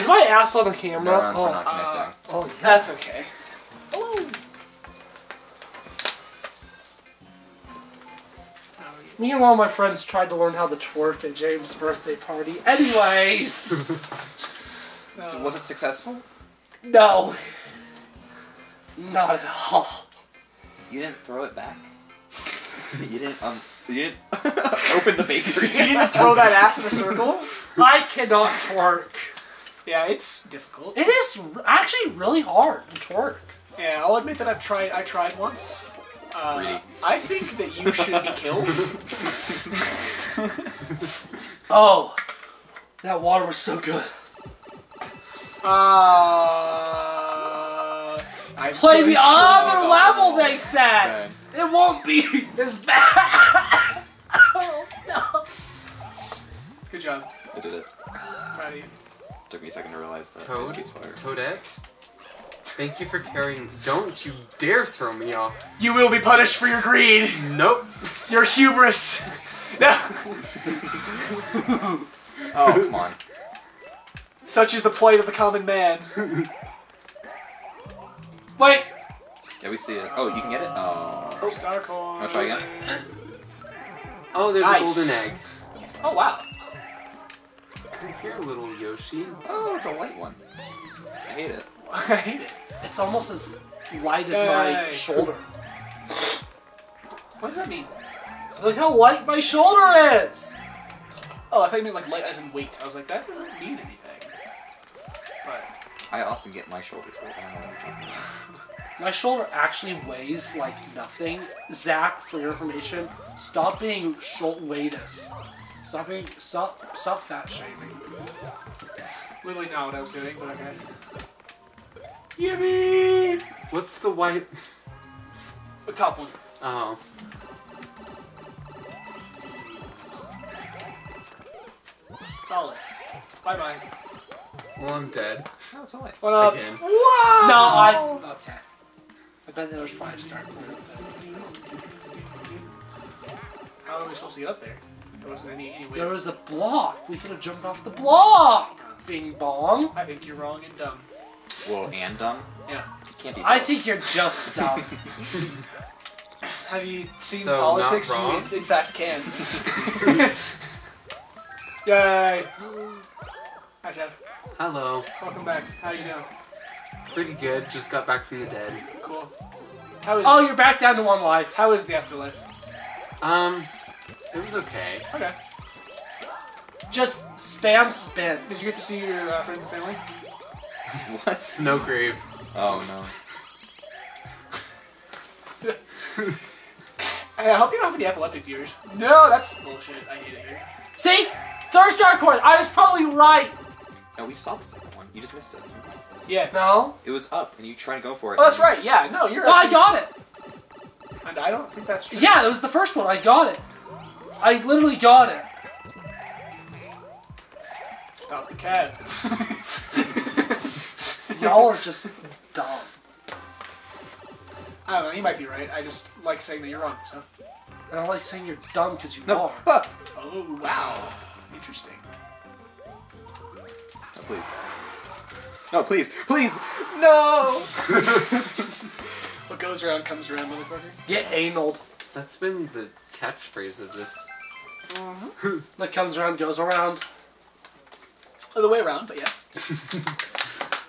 Is my ass on the camera? Neurons were not connecting. Oh, yeah. That's okay. Oh. Me and one of my friends tried to learn how to twerk at James' birthday party. Anyways! No. Was it successful? No. Not at all. You didn't throw it back? You didn't open the bakery? You didn't throw that ass in a circle? I cannot twerk. Yeah, it's difficult. It is actually really hard to twerk. Yeah, I'll admit that I've tried. I tried once. I think that you should be killed. Oh, that water was so good. Play the other level, they said. Dang. It won't be as bad. Oh, no. Good job. I did it. Proud of you. Took me a second to realize that. Toad? Toadette? Thank you for carrying. Don't you dare throw me off. You will be punished for your greed. Nope. Your hubris. No. Oh, come on. Such is the plight of the common man. Wait. Yeah, we see it. Oh, you can get it? Oh. Oh, star coin. I'll try again. Oh, there's nice. A golden egg. Oh, wow. Come here, little Yoshi. Oh, it's a light one. I hate it. I hate it. It's almost as light as my shoulder. What does that mean? Look how light my shoulder is! Oh, I thought you meant like light as in weight. I was like, that doesn't mean anything. But I often get my shoulders wet. I don't know what I'm talking about. My shoulder actually weighs like nothing. Zach, for your information, stop being short weightist. Stop fat shaming. Literally not what I was doing, but okay. Yippee! What's the white? The top one. Oh. Solid. Bye bye. Well, I'm dead. No, it's all right. What up? Again. Wow! No, I. Okay. I bet there was probably a start point. How are we supposed to get up there? There wasn't any way. There was a block. We could have jumped off the block. Ding bong. I think you're wrong and dumb. Whoa, and dumb? Yeah. You can't be dumb. I think you're just dumb. Have you seen so politics? You in fact can. Yay! Hi, Jeff. Hello. Welcome back. How you doing? Pretty good. Just got back from the dead. Cool. How is you're back down to one life. How is the afterlife? It was okay. Okay. Just spam spin. Did you get to see your friends and family? What? Snowgrave. Oh no. I hope you don't have any epileptic viewers. No, that's bullshit. I hate it here. See? Third star coin! I was probably right! No, we saw the second one. You just missed it. Yeah. No? It was up and you try to go for it. Oh, that's right. Yeah, no, you're right. Actually... No, I got it! And I don't think that's true. Yeah, that was the first one. I got it. I literally got it. Stop the cat. Y'all are just dumb. I don't know, you might be right. I just like saying that you're wrong, so. And I like saying you're dumb because you are. Oh, wow. Interesting. No, please. No, please. Please. No! What goes around comes around, motherfucker. Get anal. That's been the catchphrase of this. Mm-hmm. That comes around, goes around. Other way around, but yeah.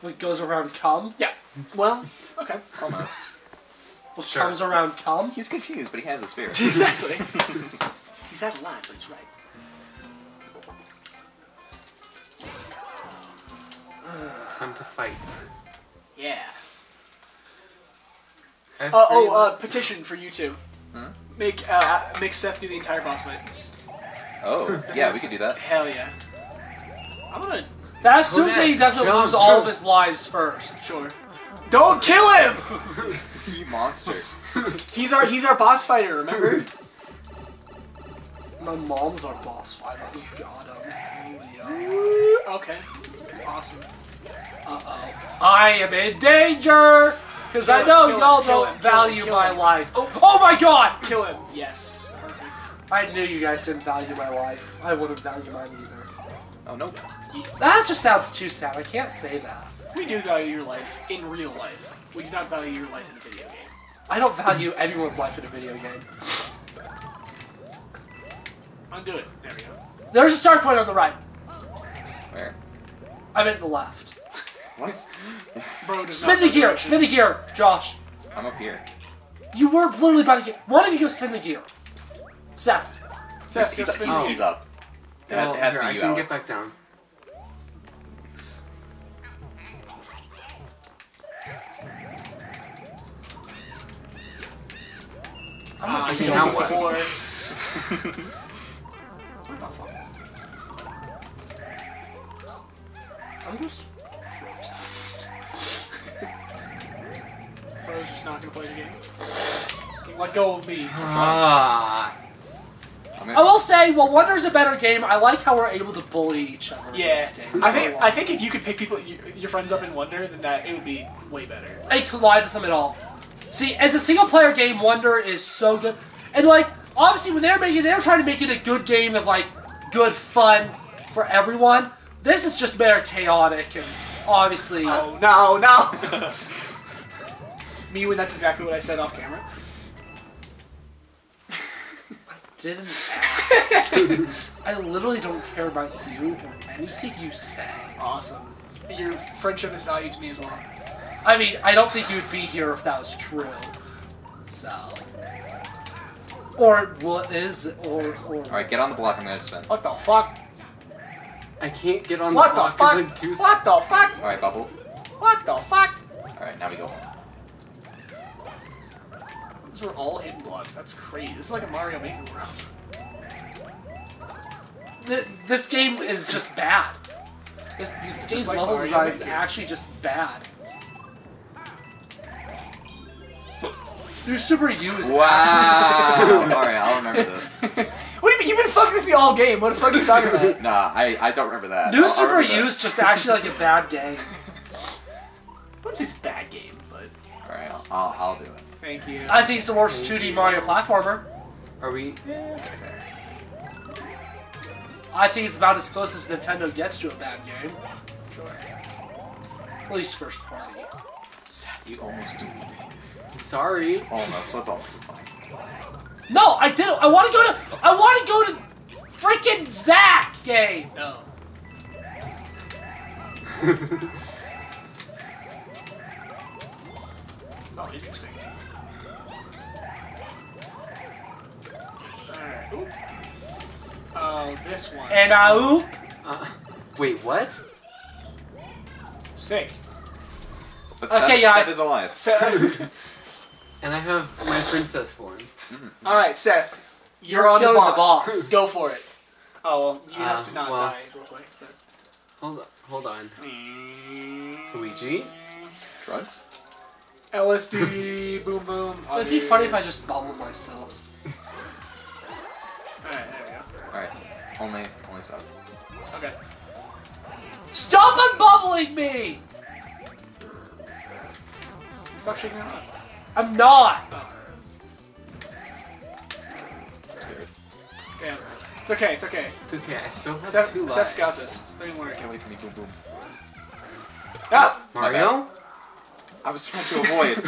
What goes around cum? Yeah. Well, okay. Almost. What sure. comes around cum? He's confused, but he has the spirit. Exactly. He's out of line, but he's right. Time to fight. Yeah. Petition for you two. Huh? Make Seth do the entire boss fight. Oh, yeah, we could do that. Hell yeah. I'm gonna... That assumes that he doesn't lose all of his lives first. Sure. Don't kill him! You monster. He's our boss fighter, remember? My mom's our boss fighter. You got him. Okay. Awesome. Uh-oh. I am in danger! Because I know y'all don't value my life. Oh my god! Kill him. Yes. Perfect. I knew you guys didn't value my life. I wouldn't value mine either. Oh, no. That just sounds too sad. I can't say that. We do value your life in real life. We do not value your life in a video game. I don't value everyone's life in a video game. Undo it. There we go. There's a start point on the right. Where? I meant the left. What? Bro, spin the gear! Spin the gear, Josh! I'm up here. You were literally by the gear. Why don't you go spin the gear? Seth. Seth, go spin the gear. He's up. It has to be you, Alex. I can get back down. I'm gonna kill the board. What the fuck? I'm just... I was just not gonna play the game. Let go of me. I will say, while Wonder's a better game, I like how we're able to bully each other in this game. I think if you could pick people, your friends up in Wonder, then that it would be way better. I collide with them at all. See, as a single-player game, Wonder is so good. And like, obviously, when they're making it, they're trying to make it a good game of like good fun for everyone. This is just very chaotic and obviously. Oh no, no. Me when that's exactly what I said off camera. I didn't ask. I literally don't care about you or anything you say. Awesome. Your friendship is valued to me as well. I mean, I don't think you'd be here if that was true. So. Or what is or. Alright, get on the block, I'm gonna spin. What the fuck? I can't get on the block because I'm too... What the fuck? Alright, bubble. What the fuck? Alright, now we go home. These were all hidden blocks. That's crazy. This is like a Mario Maker world. This game is just bad. This game's like level design is actually just bad. Your Super U is wow. Alright, I'll remember this. What do you mean? You've been fucking with me all game. What the fuck are you talking about? Nah, I don't remember that. New Super U is just actually like a bad game. I wouldn't say it's a bad game, but... Alright, I'll do it. Thank you. I think it's the worst 2D Mario platformer. Are we? Yeah, okay, fair. I think it's about as close as Nintendo gets to a bad game. Sure. At least first party. Seth, you almost doomed me. Sorry. Almost. That's almost. It's fine. No, I didn't. I want to go to freaking Zach game. No. Oh, interesting. Oop. Oh, this one. And I oop. Wait, what? Sick. But okay, Seth is alive. Seth. And I have my princess form. Mm-hmm. All right, Seth, you're on the boss. Go for it. Oh, well, you have to not die real quick. But... Hold on. Luigi. Drugs. LSD. Boom boom. It'd be funny if I just bubbled myself. Alright, there we go. Alright, only so. Okay. Stop unbubbling me! Stop shaking it up. I'm not! Oh. Damn. It's okay, it's okay. It's okay, I still have two lives. Seth's got this. Don't worry. Can't wait for me, boom boom. Ah! Mario? I was trying to avoid it.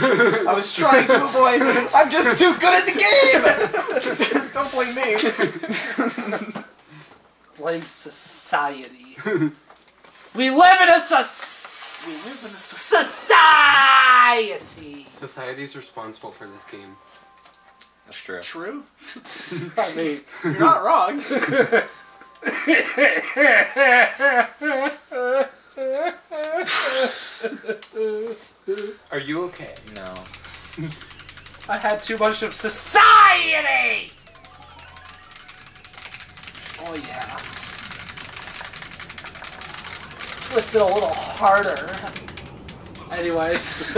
I was trying to avoid it. I'm just too good at the game! Don't blame me. Blame society. We live in a society! Society's responsible for this game. That's true. True? I mean, you're not wrong. Are you okay? No. I had too much of society! Oh yeah. Twist it a little harder. Anyways.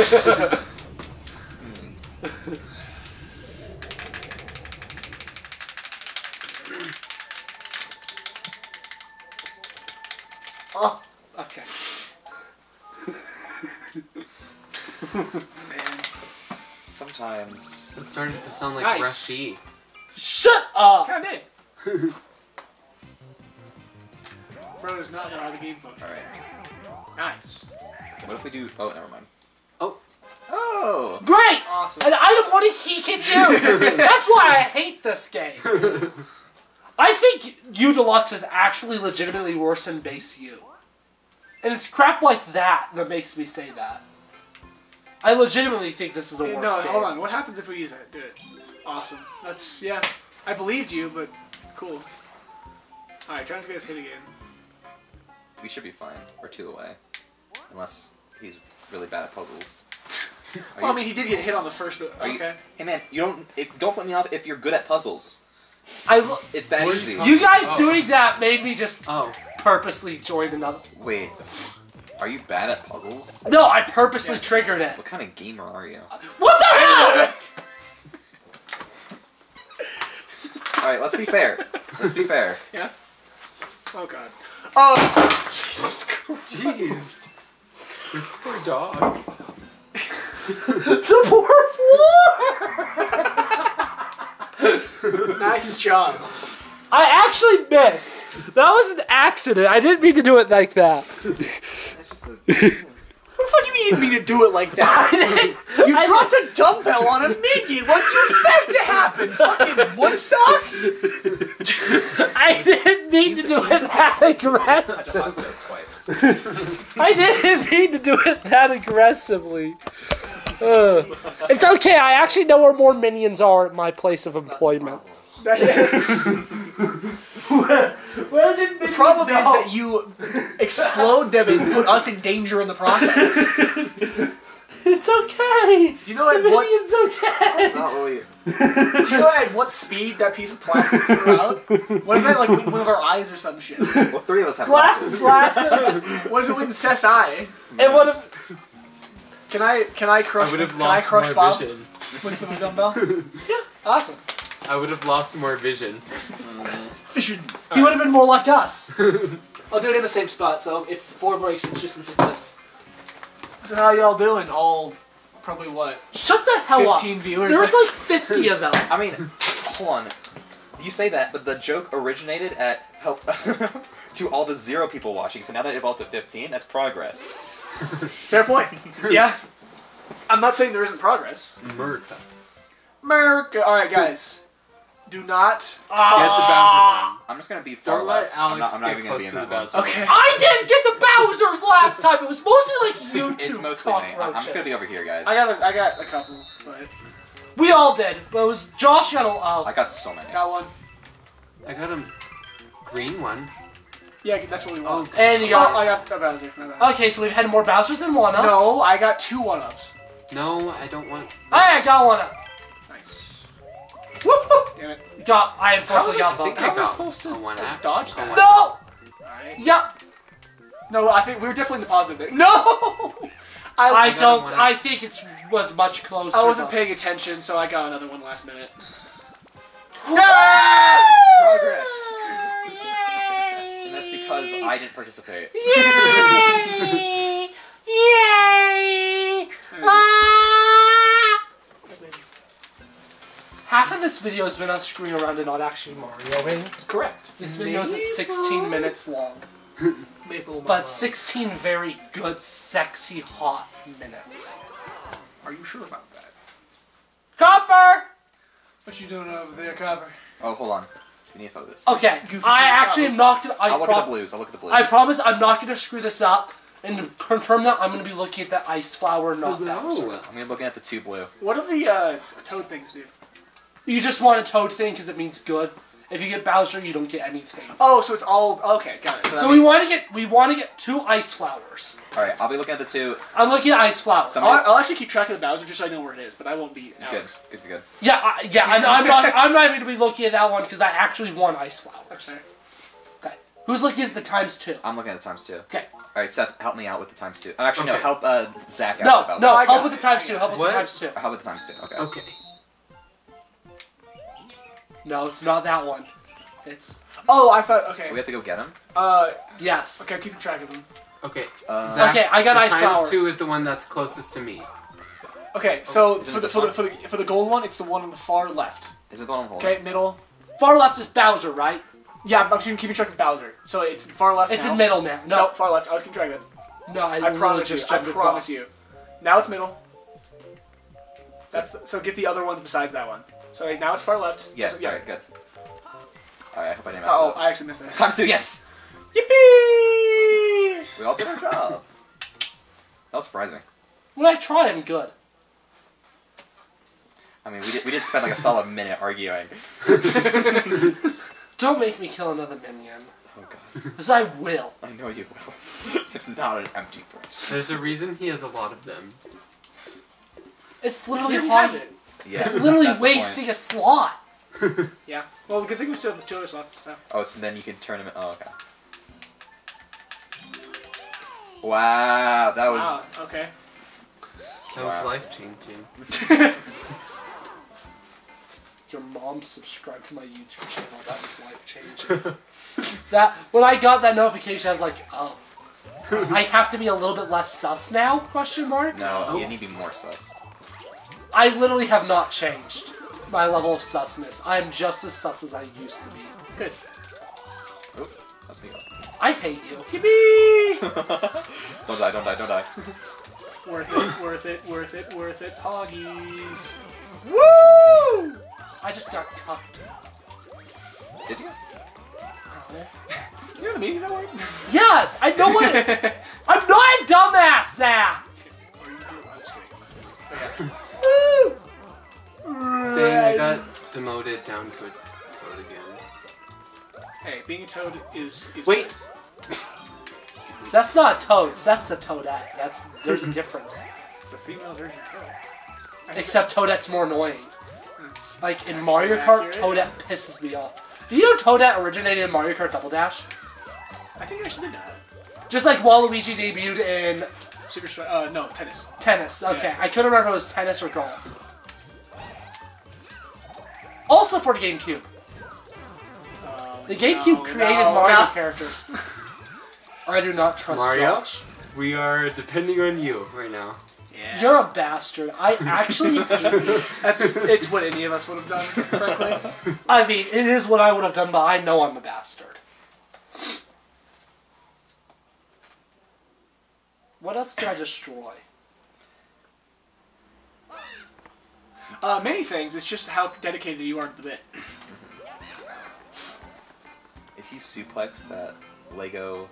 Oh, okay. Sometimes it started to sound like Rushy. Shut up! God damn. Pro is not allowed a game phone. All right. Nice. What if we do? Oh, never mind. Oh. Oh. Great. Awesome. An item what he can do. That's why I hate this game. I think U Deluxe is actually legitimately worse than base U. And it's crap like that that makes me say that. I legitimately think this is a worse game. No, hold on. What happens if we use it? Do it. Awesome. That's, yeah. I believed you, but cool. Alright, trying to get us hit again. We should be fine. We're 2 away. Unless he's really bad at puzzles. Well, I mean, he did get hit on the first, but okay. Hey man, you don't flip me off if you're good at puzzles. It's that easy. You guys doing that made me just purposely join another. Wait, are you bad at puzzles? No, I purposely triggered it. What kind of gamer are you? What the hell? All right, let's be fair. Let's be fair. Yeah. Oh god. Oh Jesus Christ. Jeez. Poor dog. The poor floor. Nice job. I actually missed. That was an accident. I didn't mean to do it like that. That's just a... What the fuck do you mean to do it like that? I dropped a dumbbell on a Mickey. What'd you expect to happen? Fucking Woodstock? I didn't mean to do it that aggressively. I didn't mean to do it that aggressively. It's okay. I actually know where more minions are at my place of employment. Where did the problem is that you explode them and put us in danger in the process. It's okay. Do you know at what speed that piece of plastic flew out? What if that like went one of our eyes or some shit? Well, 3 of us have glasses. What if it went in Seth's eye? And what if? Can I crush? Can I crush Bob with the dumbbell? Yeah. Awesome. I would have lost more vision. Vision. He would have been more like us. I'll do it in the same spot, so if the floor breaks, it's just in the same place. So how y'all doing? All probably what? Shut the hell up. 15 viewers. There was like 50 of them. I mean, hold on. You say that, but the joke originated at to all the 0 people watching. So now that it evolved to 15, that's progress. Fair point. Yeah. I'm not saying there isn't progress. America. America. All right, guys. Do not get the Bowser one. I'm just gonna be far left. I'm not even gonna be in that one. Okay. I didn't get the Bowsers last time. It was mostly like YouTube. It's mostly me. I'm just gonna be over here, guys. I got a couple. But... We all did, but it was Josh got I got so many. Got one. I got a green one. Yeah, that's what we want. Oh, and you got. I got a Bowser. Okay, so we've had more Bowsers than 1-ups. No, I got 2 1-ups. No, I don't want. I got 1-up. Whoop! Damn it. I unfortunately got bumped. How am I supposed to dodge that? No! Alright. Yep. No, I think we were definitely in the positive bit. No! I think it was much closer. I wasn't paying attention, so I got another one last minute. Progress! Yay! And that's because I didn't participate. Yay! Yay! Half of this video has been us screwing around and not actually Marioing. Correct. This video is at 16 minutes long. But 16 very good, sexy, hot minutes. Are you sure about that? Copper! What you doing over there, Copper? Oh, hold on. We need to focus. Okay. Goofy I actually am not going to... I'll look at the blues. I promise I'm not going to screw this up. And to confirm that, I'm going to be looking at that ice flower, not that. I'm going to be looking at the 2 blue. What do the toad things do? You just want a toad thing because it means good. If you get Bowser, you don't get anything. Oh, so it's all okay. Got it. So, we want to get 2 ice flowers. All right, I'll be looking at the 2. I'm looking at ice flowers. I'll actually keep track of the Bowser just so I know where it is, but I won't be out. Good. Yeah, I'm not even gonna be looking at that one because I actually want ice flowers. Okay. Okay. Who's looking at the ×2? I'm looking at the ×2. Okay. All right, Seth, help me out with the ×2. Actually, no, help Zach out with the Bowser. No, help with the ×2. Help with the ×2. Help with the ×2. Okay. Okay. No, it's not that one. It's... Oh, I thought... Okay. We have to go get him? Yes. Okay, I'm keeping track of him. Okay. Zach, okay, I got ice flower. ×2 is the one that's closest to me. Okay, so for the gold one, it's the one on the far left. Is it the one on the middle? Far left is Bowser, right? Yeah, I'm keeping track of Bowser. So it's far left. It's now. In middle now. No, far left. I was keeping track of it. No, I promise you. I promise you. Now it's middle. That's the, so get the other one besides that one. So now it's far left. Yeah. So, yeah. All right, good. All right. I hope I didn't mess it up. Oh, I actually missed it. Time to yes. Yippee! We all did our job. That was surprising. When I tried, I'm good. I mean, we did spend like a solid minute arguing. Don't make me kill another minion. Oh god. Because I will. I know you will. It's not an empty threat. There's a reason he has a lot of them. It's literally haunted. It. Yeah. It's literally wasting a slot. Yeah. Well, we can think we still have two other slots. So. Oh, so then you can turn him. Oh, okay. Wow, that was. Wow. Okay. That was life changing. Your mom subscribed to my YouTube channel. That was life changing. When I got that notification, I was like, oh, I have to be a little bit less sus now? Question mark. No, you need to be more sus. I literally have not changed my level of susness. I am just as sus as I used to be. Good. Oop, that's me. I hate you. Yippee! Don't die! Don't die! Don't die! Worth it! Worth it! Worth it! Worth it! Poggies! Woo! I just got cucked. Did you? You know the meaning of that word? Yes! I know what it is! I'm not a dumbass, Zach! Woo! Dang, I got demoted down to a toad again. Hey, being a toad is wait! That's not a toad, that's a toadette. There's a difference. It's a female version of toad. Except Toadette's more annoying. Like, in Mario Kart, Toadette pisses me off. Did you know Toadette originated in Mario Kart Double Dash? I think I should have done that. Just like Waluigi debuted in... no, tennis. Tennis, okay. Yeah. I couldn't remember if it was tennis or golf. Also for the GameCube. The GameCube created Mario characters. I do not trust Mario, Josh. We are depending on you right now. Yeah. You're a bastard. I actually hate you. It's what any of us would have done, frankly. I mean, it is what I would have done, but I know I'm a bastard. What else can I destroy? Many things. It's just how dedicated you are to the bit. If you suplex that Lego...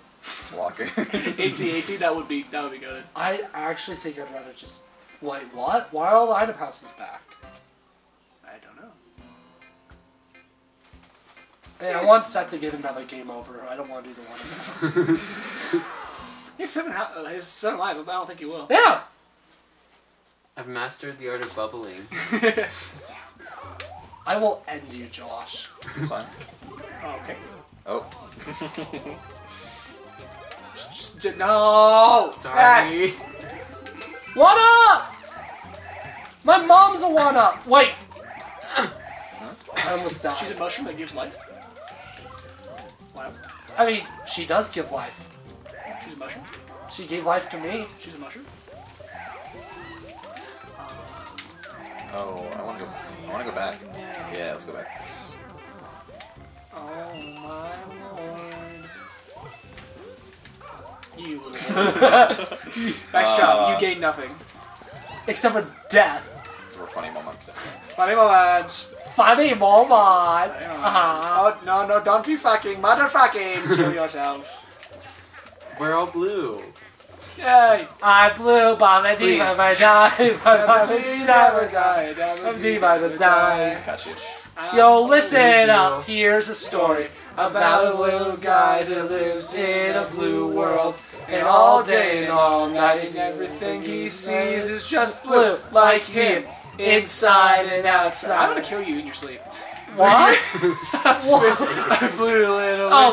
Walker. AT-AT, that would be good. I actually think I'd rather just... Wait, what? Why are all the item houses back? I don't know. Hey, I want Seth to get another game over. I don't want to do the one in the house. He's 7 lives, but I don't think he will. Yeah! I've mastered the art of bubbling. I will end you, Josh. It's fine. Oh, okay. Oh. No! Sorry. One up! My mom's a one up. Wait. I almost died. She's a mushroom that gives life. Wow. I mean, she does give life. She's a mushroom. She gave life to me. She's a mushroom. Oh, I want to go back. Yeah, let's go back. Oh my lord. You little nice job. You gain nothing. Except for death. These were funny moments. Funny moments. Funny moment. Uh-huh. Oh, no, no, don't be fucking. Motherfucking. Kill yourself. We're all blue. Yay. I'm blue, but I die. I die. Yo, listen up. Here's a story. About a blue guy who lives in a blue world. And all day and all night, and everything he sees is just blue, like him, inside and outside. I'm gonna kill you in your sleep. What? What? Blue little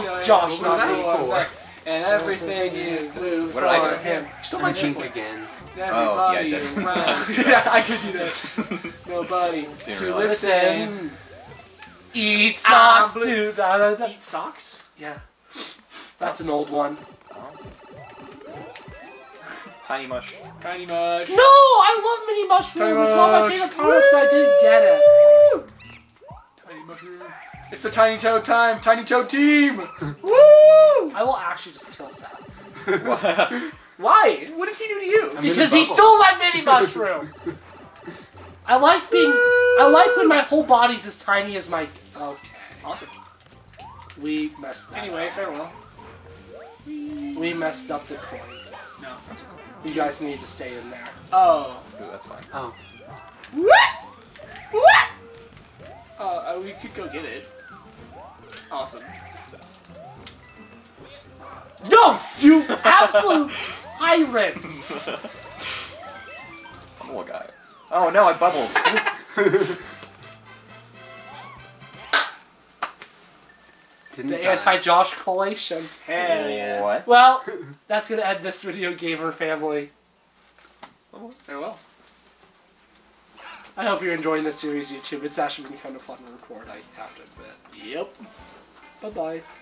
window, Josh, not and everything is blue for him. Still my chink again. Everybody yeah, I did do that. Nobody to listen. Eat socks, dude. Eat socks? Yeah. That's an old one. Tiny mush. Tiny mush. No! I love mini mushroom. It's one of my favorite products. I didn't get it. Tiny mushroom. It's the Tiny Toad time! Tiny Toad team! Woo! I will actually just kill Seth. Why? What did he do to you? Because he stole my mini mushroom! I like being... I like when my whole body's as tiny as my... Okay. Awesome. We messed that up. Anyway, farewell. We messed up the coin. No, that's okay. You guys need to stay in there. Oh. Ooh, that's fine. Oh. What? What? We could go get it. Awesome. No! You absolute pirate! Bubble guy. Oh no, I bubbled. The anti-Josh collation. Hell yeah. What? Well, that's gonna end this video gamer family. Oh, farewell. I hope you're enjoying this series, YouTube. It's actually been kind of fun to record, I have to admit. Yep. Bye-bye.